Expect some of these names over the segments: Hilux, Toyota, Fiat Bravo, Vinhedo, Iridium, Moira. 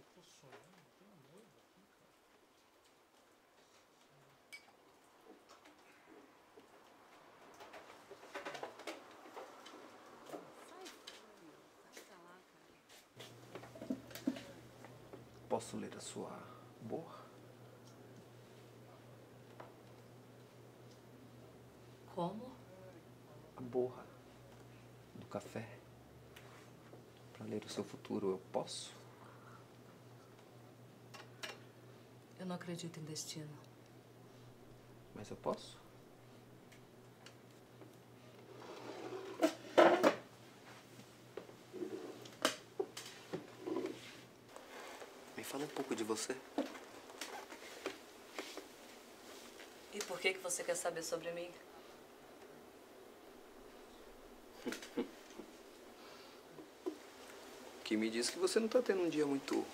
eu tô sonhando, tem um noivo aqui, cara. Posso ler a sua borra? Como? A borra do café. Para ler o seu futuro, eu posso? Eu não acredito em destino. Mas eu posso? Fala um pouco de você. E por que você quer saber sobre mim? Que me diz que você não tá tendo um dia muito...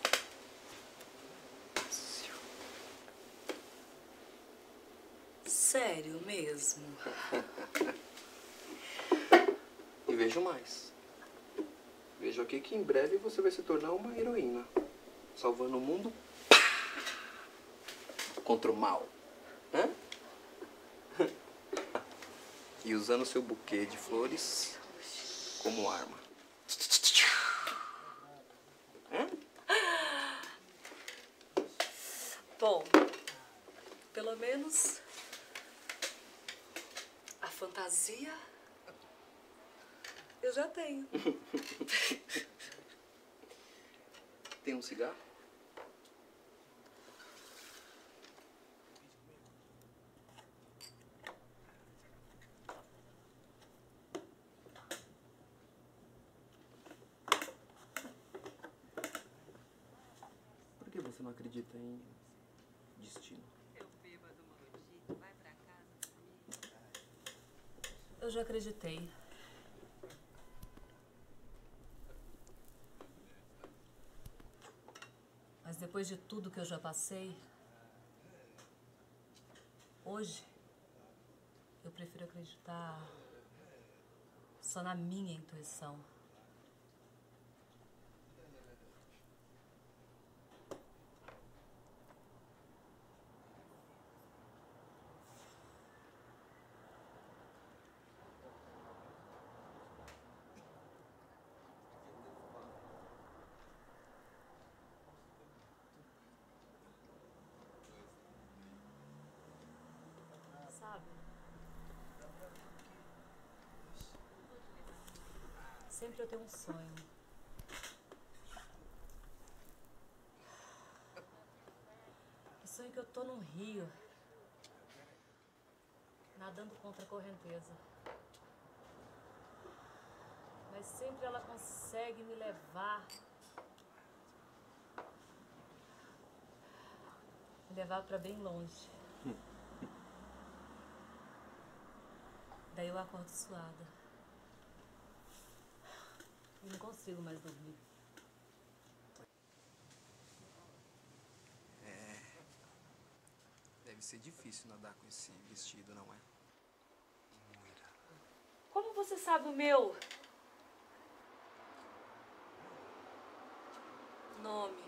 Sério mesmo? E vejo mais. Vejo aqui que em breve você vai se tornar uma heroína. Salvando o mundo, pá, contra o mal. Hã? E usando seu buquê de flores como arma. Hã? Bom, pelo menos a fantasia eu já tenho. Tem um cigarro? Por que você não acredita em destino? Eu já acreditei. Mas depois de tudo que eu já passei, hoje eu prefiro acreditar só na minha intuição. Sempre eu tenho um sonho. O sonho que eu tô num rio, nadando contra a correnteza. Mas sempre ela consegue me levar. Me levar pra bem longe. Daí eu acordo suada. Não consigo mais dormir. É... Deve ser difícil nadar com esse vestido, não é? Moira. Como você sabe o meu? Nome.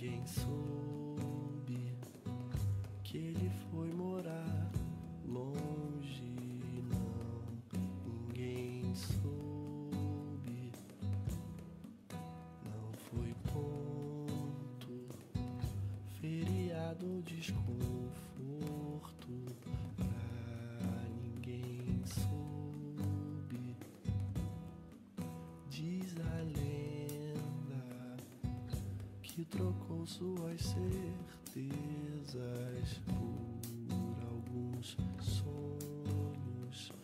Ninguém soube que ele foi morar longe, não. Ninguém soube, não foi ponto, feriado ou desconforto. Ah, ninguém soube, diz a lenda. que trocou suas certezas por alguns sonhos.